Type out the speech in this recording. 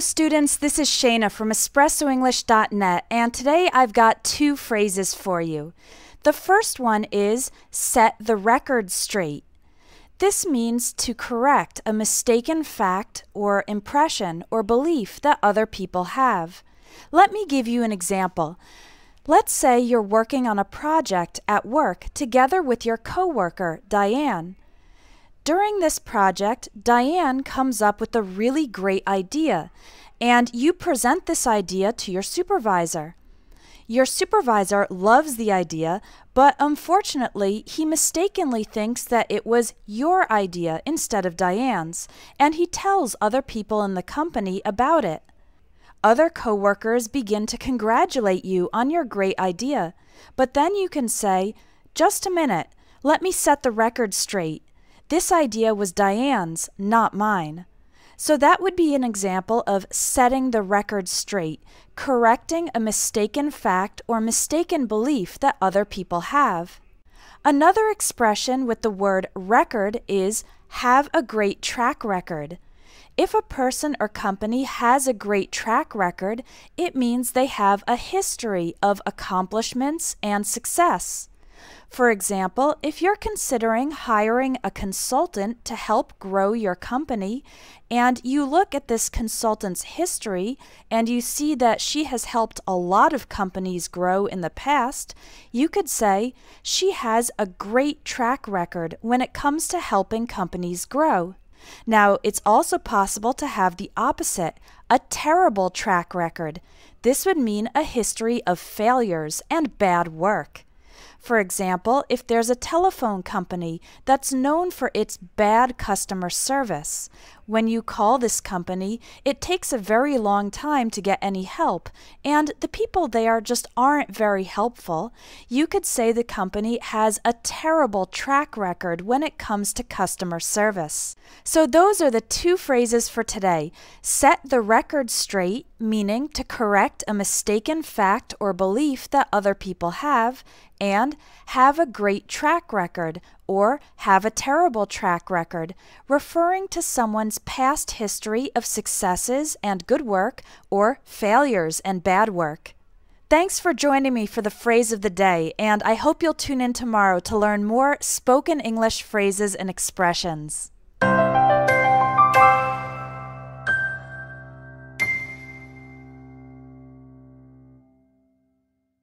Hello students, this is Shayna from EspressoEnglish.net, and today I've got two phrases for you. The first one is set the record straight. This means to correct a mistaken fact or impression or belief that other people have. Let me give you an example. Let's say you're working on a project at work together with your coworker, Diane. During this project, Diane comes up with a really great idea, and you present this idea to your supervisor. Your supervisor loves the idea, but unfortunately, he mistakenly thinks that it was your idea instead of Diane's, and he tells other people in the company about it. Other coworkers begin to congratulate you on your great idea, but then you can say, "Just a minute, let me set the record straight. This idea was Diane's, not mine." So that would be an example of setting the record straight, correcting a mistaken fact or mistaken belief that other people have. Another expression with the word record is have a great track record. If a person or company has a great track record, it means they have a history of accomplishments and success. For example, if you're considering hiring a consultant to help grow your company, and you look at this consultant's history and you see that she has helped a lot of companies grow in the past, you could say, she has a great track record when it comes to helping companies grow. Now, it's also possible to have the opposite, a terrible track record. This would mean a history of failures and bad work. For example, if there's a telephone company that's known for its bad customer service, when you call this company, it takes a very long time to get any help, and the people there just aren't very helpful, you could say the company has a terrible track record when it comes to customer service. So those are the two phrases for today. Set the record straight, meaning to correct a mistaken fact or belief that other people have, and have a great track record or have a terrible track record, referring to someone's past history of successes and good work or failures and bad work. Thanks for joining me for the phrase of the day, and I hope you'll tune in tomorrow to learn more spoken English phrases and expressions.